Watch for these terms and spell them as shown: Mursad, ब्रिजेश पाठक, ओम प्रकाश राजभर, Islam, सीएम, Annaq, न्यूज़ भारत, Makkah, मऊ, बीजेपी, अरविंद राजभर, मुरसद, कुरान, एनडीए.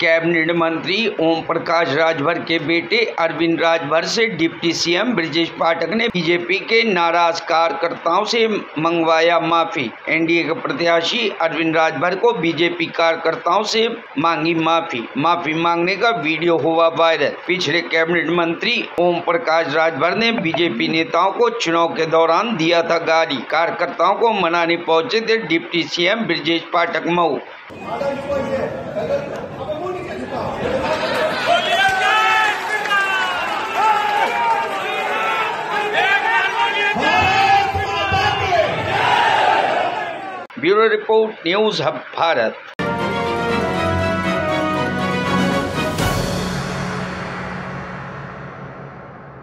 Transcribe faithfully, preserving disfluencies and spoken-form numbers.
Cabinet मंत्री ओम प्रकाश राजभर के बेटे अरविंद राजभर से डिप्टी सीएम ब्रिजेश पाठक ने बीजेपी के नाराज कार्यकर्ताओं से मंगवाया माफी। एनडीए के प्रत्याशी अरविंद राजभर को बीजेपी कार्यकर्ताओं से मांगी माफी। माफी मांगने का वीडियो हुआ वायरल। पिछले कैबिनेट मंत्री ओम प्रकाश राजभर ने बीजेपी नेताओं को चुनाव के दौरान दिया था गाली। कार्यकर्ताओं को मनाने पहुँचे थे deputy सीएम ब्रिजेश पाठक मऊ। Bureau report, न्यूज़ भारत।